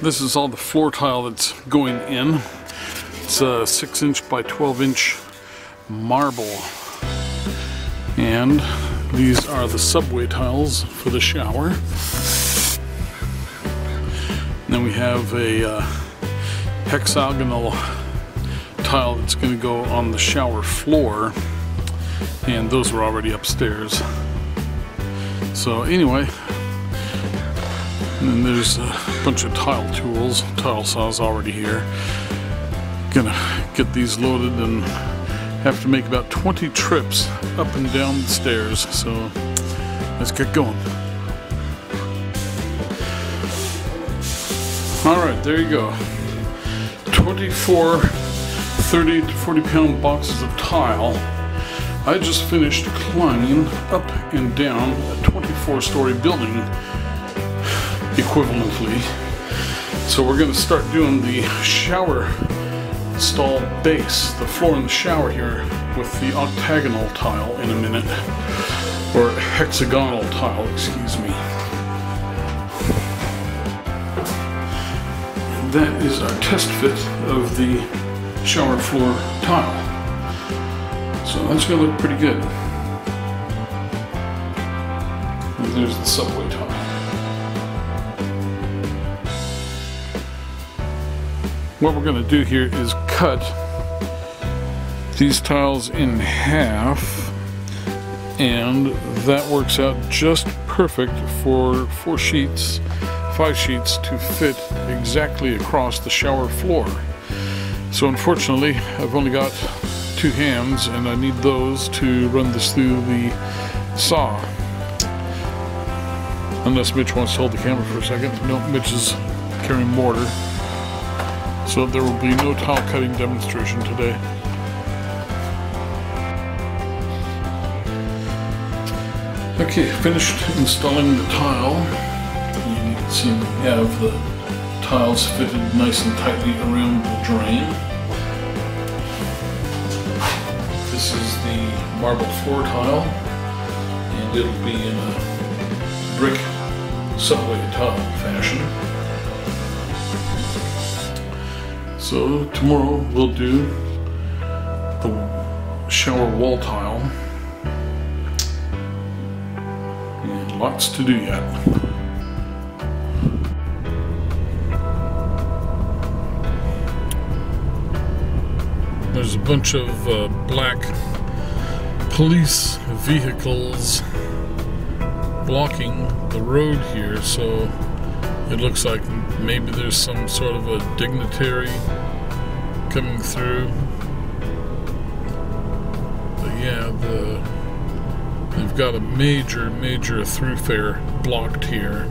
This is all the floor tile that's going in. It's a 6" by 12" marble. And these are the subway tiles for the shower. And then we have a hexagonal tile that's going to go on the shower floor, and those were already upstairs. So anyway, and then there's a bunch of tile tools, tile saws already here. Gonna get these loaded and have to make about 20 trips up and down the stairs, so let's get going. Alright, there you go. 24 30 to 40 pound boxes of tile. I just finished climbing up and down a 24-story building equivalently. So we're going to start doing the shower stall base, the floor in the shower here, with the octagonal tile in a minute, or hexagonal tile, excuse me. And that is our test fit of the shower floor tile. So that's going to look pretty good. And there's the subway tile. What we're going to do here is cut these tiles in half, and that works out just perfect for five sheets to fit exactly across the shower floor. So unfortunately, I've only got two hands, and I need those to run this through the saw. Unless Mitch wants to hold the camera for a second. No, Mitch is carrying mortar. So there will be no tile cutting demonstration today. Okay, finished installing the tile. You can see we have the tiles fitted nice and tightly around the drain. This is the marble floor tile, and it'll be in a brick subway tile fashion. So tomorrow we'll do the shower wall tile, and lots to do yet. There's a bunch of black police vehicles blocking the road here, so it looks like maybe there's some sort of a dignitary coming through. But yeah, they've got a major thoroughfare blocked here,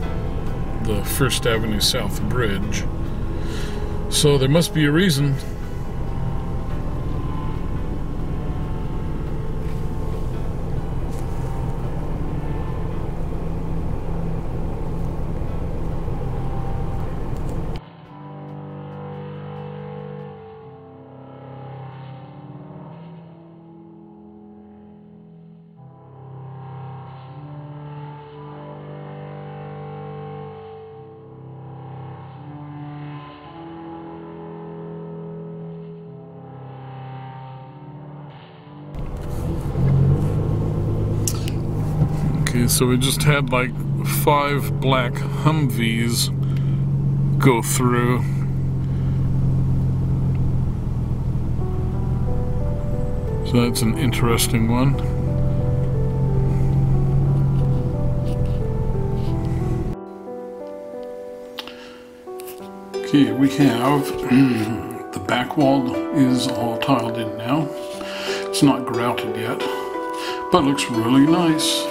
the First Avenue South Bridge. So there must be a reason. So we just had like 5 black Humvees go through. So that's an interesting one. Okay, we have the back wall is all tiled in now. It's not grouted yet, but it looks really nice.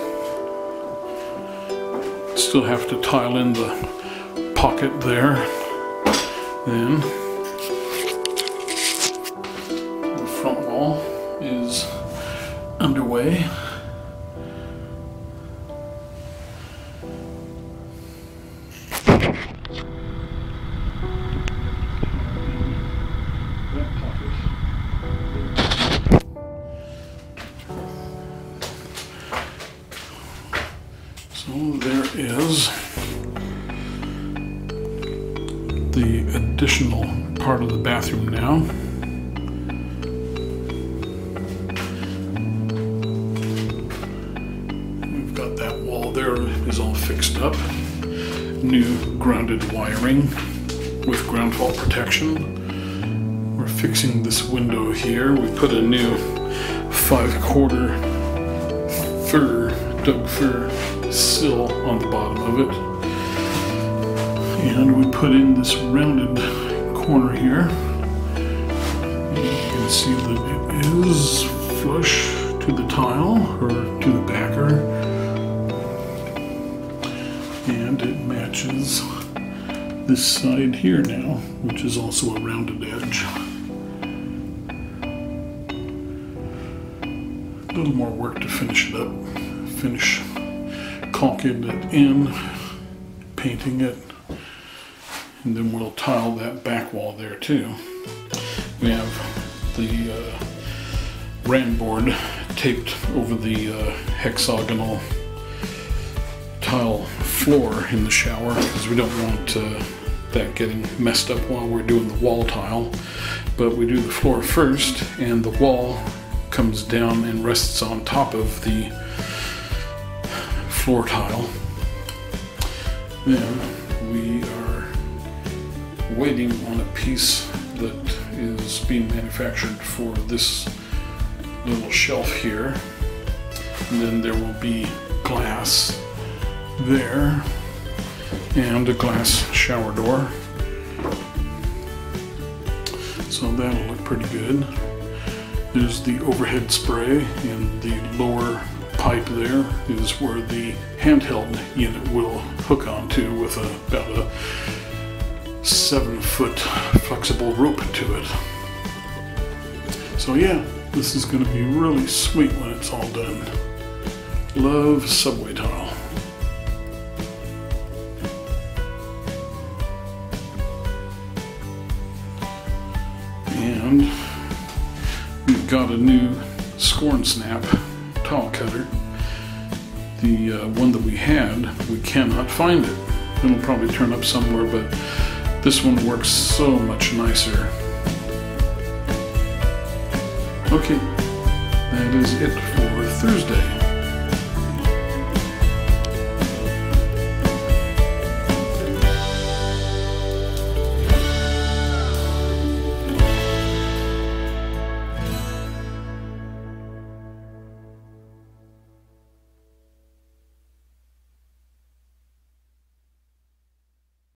Still have to tile in the pocket there, and the front wall is underway. the additional part of the bathroom now. We've got that wall there is all fixed up. New grounded wiring with ground fault protection. We're fixing this window here. We put a new 5/4 fir, Doug fir sill on the bottom of it. And we put in this rounded corner here. You can see that it is flush to the tile, or to the backer. And it matches this side here now, which is also a rounded edge. A little more work to finish it up. Finish caulking it in, painting it. And then we'll tile that back wall there too. We have the RAM board taped over the hexagonal tile floor in the shower, because we don't want that getting messed up while we're doing the wall tile. But we do the floor first, and the wall comes down and rests on top of the floor tile. Then we are waiting on a piece that is being manufactured for this little shelf here, and then there will be glass there and a glass shower door, so that'll look pretty good. There's the overhead spray, and the lower pipe there is where the handheld unit will hook onto with about a 7-foot flexible rope to it. So yeah, this is going to be really sweet when it's all done. Love subway tile. And we've got a new scorn snap tile cutter. The one that we had, we cannot find it. It'll probably turn up somewhere, but this one works so much nicer. Okay, that is it for Thursday.